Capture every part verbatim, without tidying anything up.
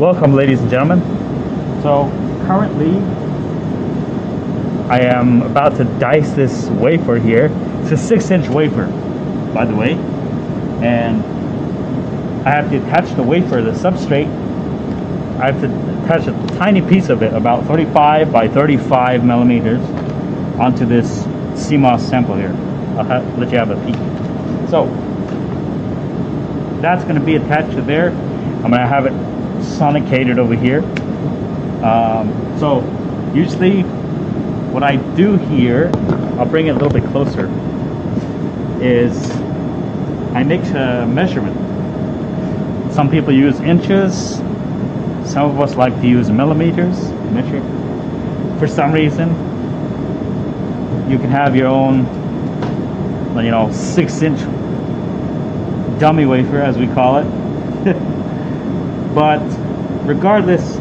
Welcome, ladies and gentlemen. So currently I am about to dice this wafer here. It's a six inch wafer, by the way, and I have to attach the wafer, the substrate. I have to attach a tiny piece of it, about thirty-five by thirty-five millimeters, onto this C MOS sample here. I'll have, let you have a peek. So that's going to be attached to there. I'm going to have it sonicated over here. Um, so usually what I do here, I'll bring it a little bit closer, is I make a measurement. Some people use inches, some of us like to use millimeters, metric. For some reason, you can have your own, you know, six inch dummy wafer, as we call it. But regardless,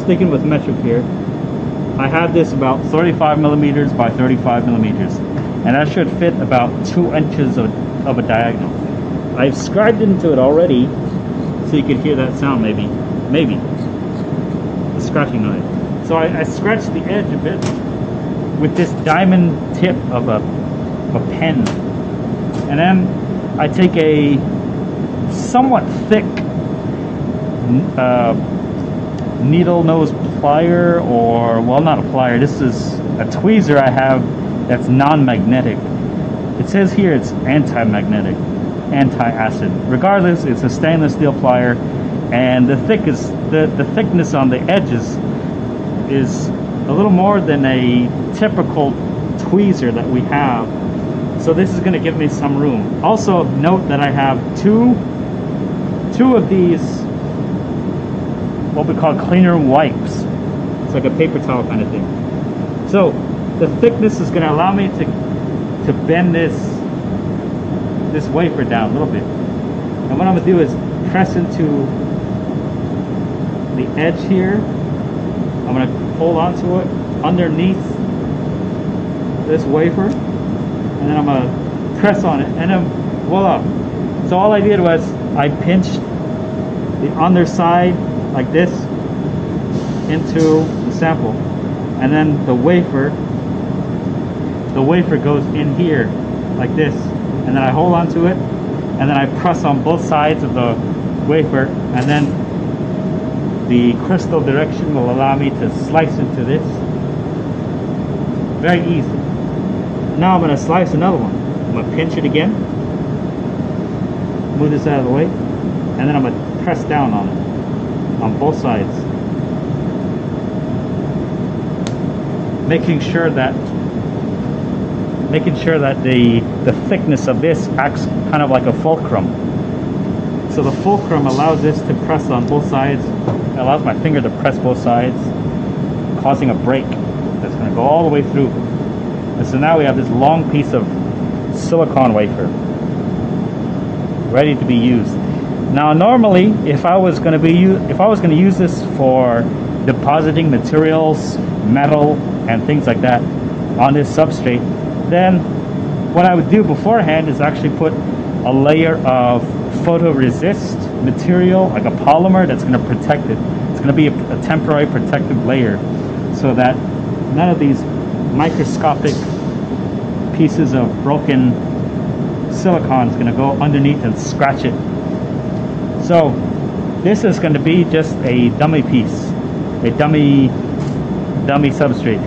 sticking with metric here, I have this about thirty-five millimeters by thirty-five millimeters, and that should fit about two inches of, of a diagonal. I've scribed into it already, so you could hear that sound, maybe, maybe the scratching noise. So I, I scratched the edge a bit with this diamond tip of a, a pen, and then I take a somewhat thick uh, needle nose plier, or well, not a plier, this is a tweezer I have that's non-magnetic. It says here it's anti-magnetic, anti-acid. Regardless, it's a stainless steel plier, and the thick is, the, the thickness on the edges is a little more than a typical tweezer that we have, so this is going to give me some room. Also note that I have two two of these what we call cleaner wipes. It's like a paper towel kind of thing. So the thickness is going to allow me to to bend this this wafer down a little bit. And what I'm going to do is press into the edge here. I'm going to hold onto it underneath this wafer, and then I'm going to press on it, and then voila. So all I did was I pinched the underside like this into the sample, and then the wafer the wafer goes in here like this, and then I hold on to it, and then I press on both sides of the wafer, and then the crystal direction will allow me to slice into this. Very easy. Now I'm going to slice another one. I'm going to pinch it again, move this out of the way, and then I'm going to press down on it on both sides, making sure that making sure that the the thickness of this acts kind of like a fulcrum. So the fulcrum allows this to press on both sides. It allows my finger to press both sides, causing a break that's going to go all the way through. And so now we have this long piece of silicon wafer ready to be used. Now, normally, if I was going to be if I was going to use this for depositing materials, metal, and things like that on this substrate, then what I would do beforehand is actually put a layer of photoresist material, like a polymer, that's going to protect it. It's going to be a, a temporary protective layer, so that none of these microscopic pieces of broken silicon is going to go underneath and scratch it. So this is going to be just a dummy piece, a dummy, dummy substrate.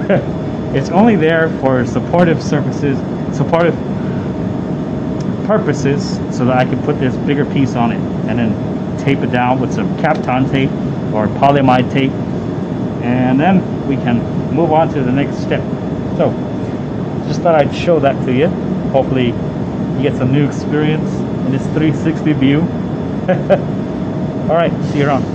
It's only there for supportive surfaces, supportive purposes, so that I can put this bigger piece on it and then tape it down with some Kapton tape or polyamide tape, and then we can move on to the next step. So just thought I'd show that to you. Hopefully you get some new experience in this three sixty view. All right, see you around.